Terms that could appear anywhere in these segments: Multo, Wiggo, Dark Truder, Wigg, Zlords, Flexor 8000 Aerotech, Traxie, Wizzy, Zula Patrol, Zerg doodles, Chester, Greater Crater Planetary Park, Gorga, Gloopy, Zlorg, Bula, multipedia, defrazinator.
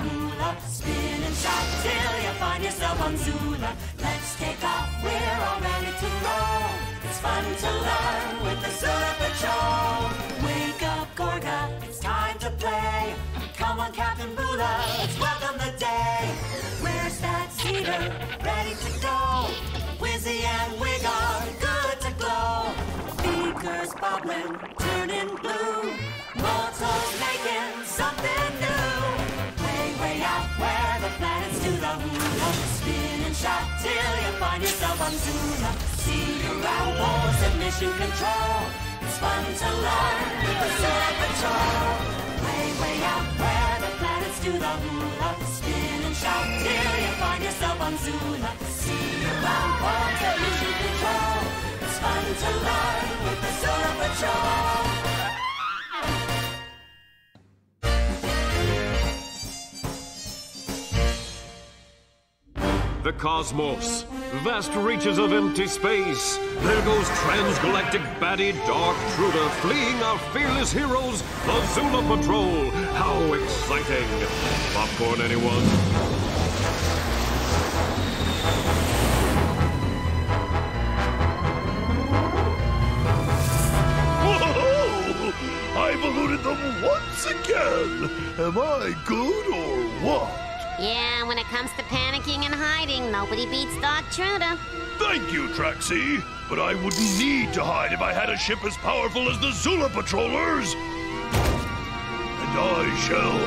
hula. Spin and shout till you find yourself on Zula. Let's take off, we're all ready to roll. It's fun to learn with the Zula Patrol. Wake up, Gorga, it's time to play. Come on, Captain Bula, let's welcome the day. Where's that cedar? Ready to go. Wizzy and Wigg are good to glow. Beakers bubbling, turning blue. Multo's making something new. Way, way out where the planets do the hula. Spin and shout till you find yourself on Zula. See your round walls at mission control. It's fun to learn with the Zula Patrol. Way, way out where the planets do the hula. Spin and shout till you find yourself on Zula. See your round walls at mission control. It's fun to learn with the Zula Patrol. The cosmos, vast reaches of empty space. There goes transgalactic baddie Dark Truder fleeing our fearless heroes, the Zula Patrol. How exciting! Popcorn, anyone? Whoa! I've eluded them once again. Am I good or what? Yeah, when it comes to panicking and hiding, nobody beats Dark Truder. Thank you, Traxie. But I wouldn't need to hide if I had a ship as powerful as the Zula Patrollers. And I shall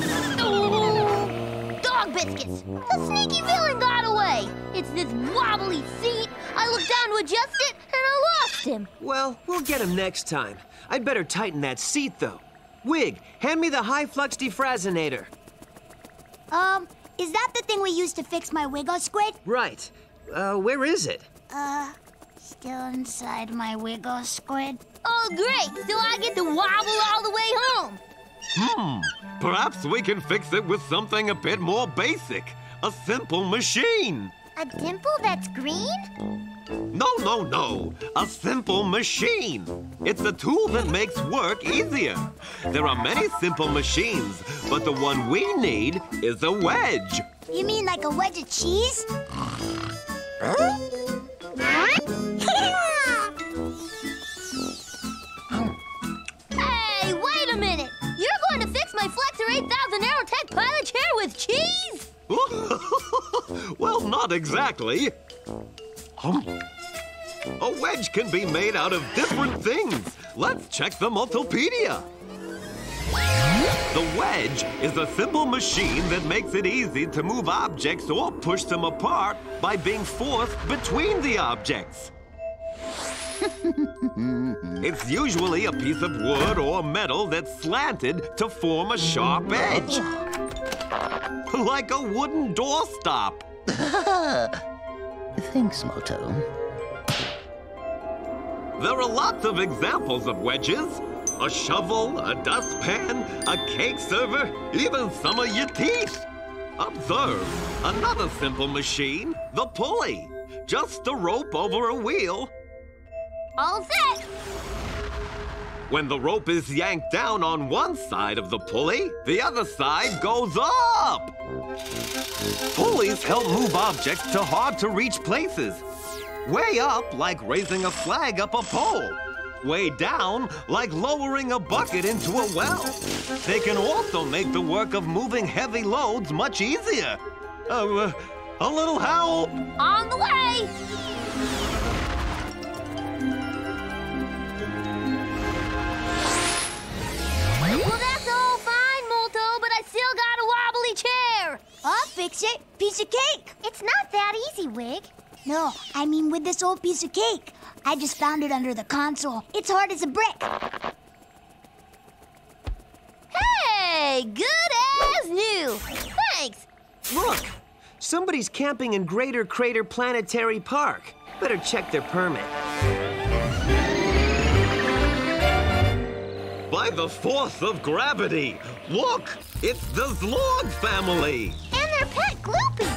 have it. Oh, dog biscuits! The sneaky villain got away! It's this wobbly seat. I looked down to adjust it, and I lost him. Well, we'll get him next time. I'd better tighten that seat, though. Wigg, hand me the high-flux defrazinator. Is that the thing we used to fix my Wiggo squid? Right. Where is it? Still inside my Wiggo squid. Oh, great! So I get to wobble all the way home! Perhaps we can fix it with something a bit more basic. A simple machine. A dimple that's green? No, no, no. A simple machine. It's a tool that makes work easier. There are many simple machines, but the one we need is a wedge. You mean like a wedge of cheese? Hey, wait a minute. You're going to fix my Flexor 8000 Aerotech pilot chair with cheese? Well, not exactly. A wedge can be made out of different things. Let's check the multipedia. The wedge is a simple machine that makes it easy to move objects or push them apart by being forced between the objects. It's usually a piece of wood or metal that's slanted to form a sharp edge. Like a wooden doorstop. Thanks, Multo. There are lots of examples of wedges. A shovel, a dustpan, a cake server, even some of your teeth. Observe, another simple machine, the pulley. Just a rope over a wheel. All set! When the rope is yanked down on one side of the pulley, the other side goes up! Pulleys help move objects to hard-to-reach places. Way up, like raising a flag up a pole. Way down, like lowering a bucket into a well. They can also make the work of moving heavy loads much easier. A little help! On the way! Well, that's all fine, Multo, but I still got a wobbly chair. I'll fix it. Piece of cake. It's not that easy, Wigg. No, I mean with this old piece of cake. I just found it under the console. It's hard as a brick. Hey, good as new. Thanks. Look, somebody's camping in Greater Crater Planetary Park. Better check their permit. By the force of gravity, look, it's the Zlorg family. And their pet, Gloopy.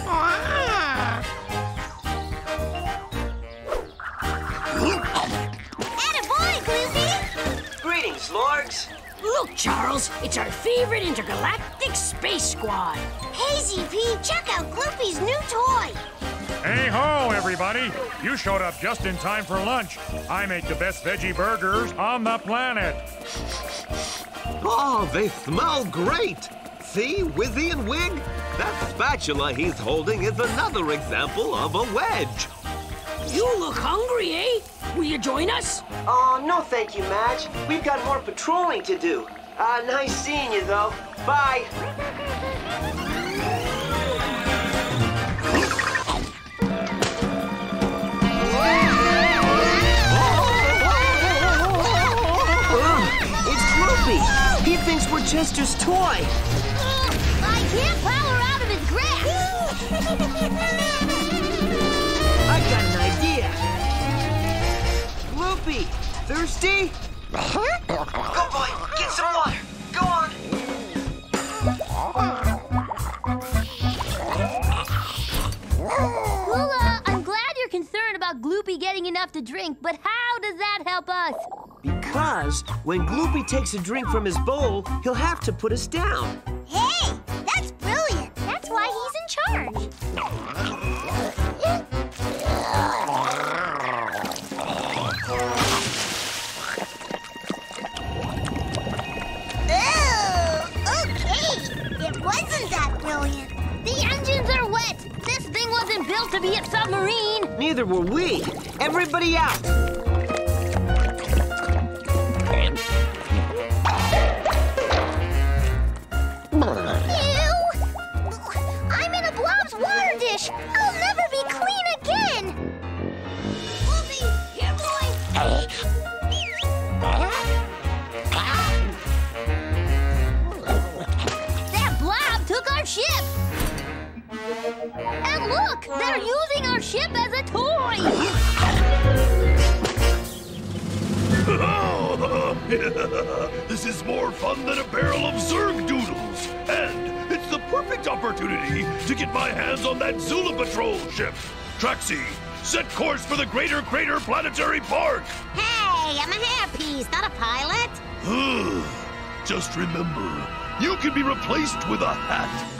Attaboy, Gloopy. Greetings, Zlorgs? Look, Charles, it's our favorite intergalactic space squad. Hey, ZP, check out Gloopy's new toy. Hey ho, everybody. You showed up just in time for lunch. I make the best veggie burgers on the planet. Oh, they smell great. See, Wizzy and Wigg? That spatula he's holding is another example of a wedge. You look hungry, eh? Will you join us? Oh, no thank you, Madge. We've got more patrolling to do. Nice seeing you, though. Bye. It's Gloopy. He thinks we're Chester's toy. I can't power out of his grasp. I got an idea. Gloopy, thirsty? Good boy, get some water. Go on. Bula, I'm glad you're concerned about Gloopy getting enough to drink, but how does that help us? Because when Gloopy takes a drink from his bowl, he'll have to put us down. Hey, that's brilliant. That's why he's in charge. Wasn't that brilliant? The engines are wet. This thing wasn't built to be a submarine. Neither were we. Everybody out. Ew! I'm in a blob's water dish. I'll never be clean again. Gloopy, here, boy. Ship. And look, they're using our ship as a toy. This is more fun than a barrel of Zerg doodles. And it's the perfect opportunity to get my hands on that Zula Patrol ship. Traxie, set course for the Greater Crater Planetary Park. Hey, I'm a hairpiece, not a pilot. Just remember, you can be replaced with a hat.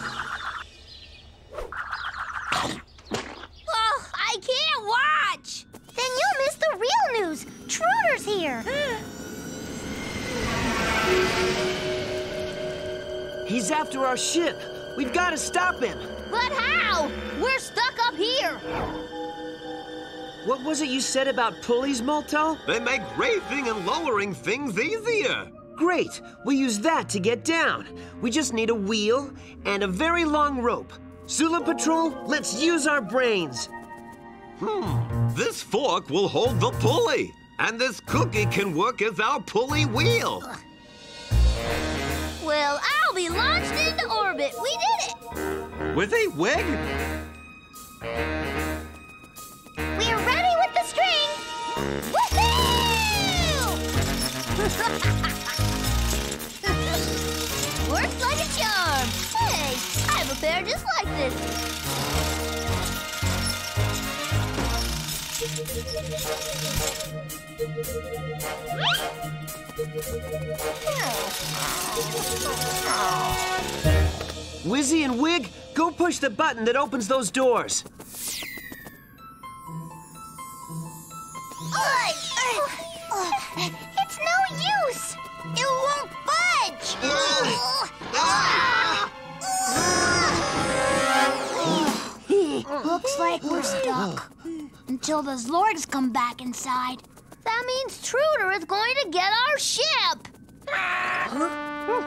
Oh, I can't watch. Then you'll miss the real news. Truder's here. He's after our ship. We've got to stop him. But how? We're stuck up here. What was it you said about pulleys, Multo? They make raising and lowering things easier. Great, we'll use that to get down. We just need a wheel and a very long rope. Zula Patrol, let's use our brains. This fork will hold the pulley, and this cookie can work as our pulley wheel. Well, I'll be launched into orbit. We did it. With a wig? We're ready with the string. Woohoo! Works like a charm. Hey, I have a pair just like this. Wizzy and Wigg, go push the button that opens those doors. It's no use. It won't budge! Looks like we're stuck until the Zlords come back inside. That means Truder is going to get our ship! Look!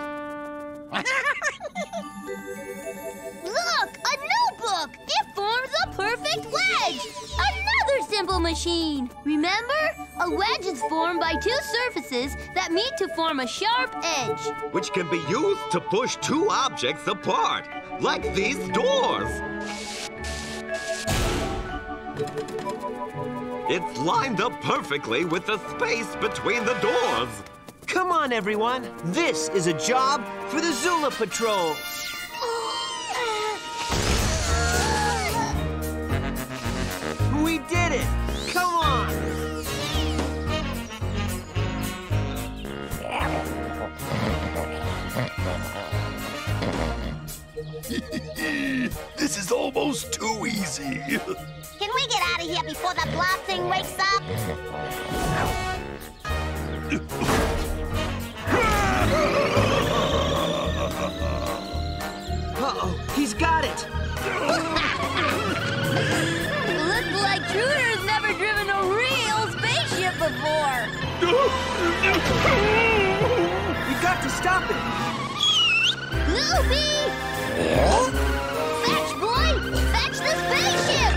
A notebook! It forms a perfect wedge! Another simple machine! Remember? A wedge is formed by two surfaces that meet to form a sharp edge. Which can be used to push two objects apart, like these doors. It's lined up perfectly with the space between the doors. Come on, everyone. This is a job for the Zula Patrol. We did it. Come on. This is almost too easy. Can we get out of here before the blob thing wakes up? Uh-oh, he's got it. Looks like Truder's never driven a real spaceship before. We've got to stop it. Gloopy! Yeah? Fetch, boy! Fetch the spaceship!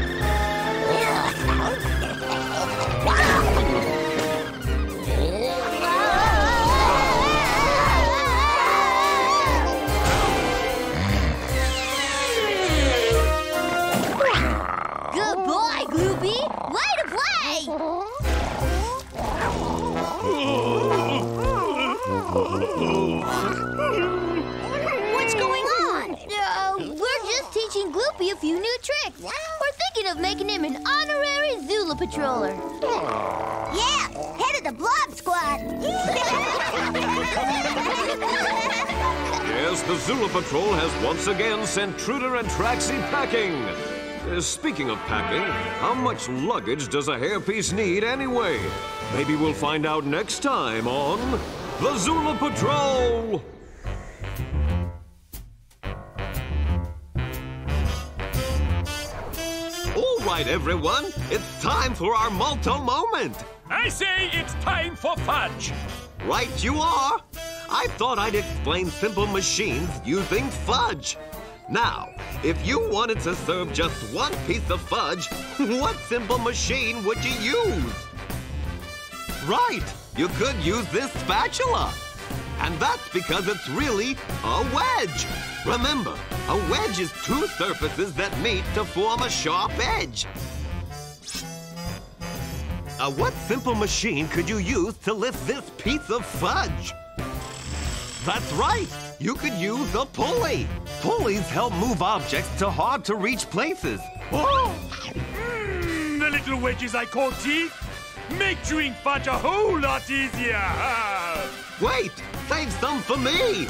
Good boy, Gloopy! Way to play! A few new tricks. We're thinking of making him an honorary Zula Patroller. Yeah, head of the Blob Squad. Yes, the Zula Patrol has once again sent Truder and Traxie packing. Speaking of packing, how much luggage does a hairpiece need anyway? Maybe we'll find out next time on the Zula Patrol. Right, everyone, it's time for our Multo moment. I say it's time for fudge. Right you are. I thought I'd explain simple machines using fudge. Now, if you wanted to serve just one piece of fudge, what simple machine would you use? Right, you could use this spatula. And that's because it's really a wedge. Remember, a wedge is two surfaces that meet to form a sharp edge. What simple machine could you use to lift this piece of fudge? That's right, you could use a pulley. Pulleys help move objects to hard-to-reach places. Oh! The little wedges I call teeth make chewing fudge a whole lot easier. Wait! Save some for me!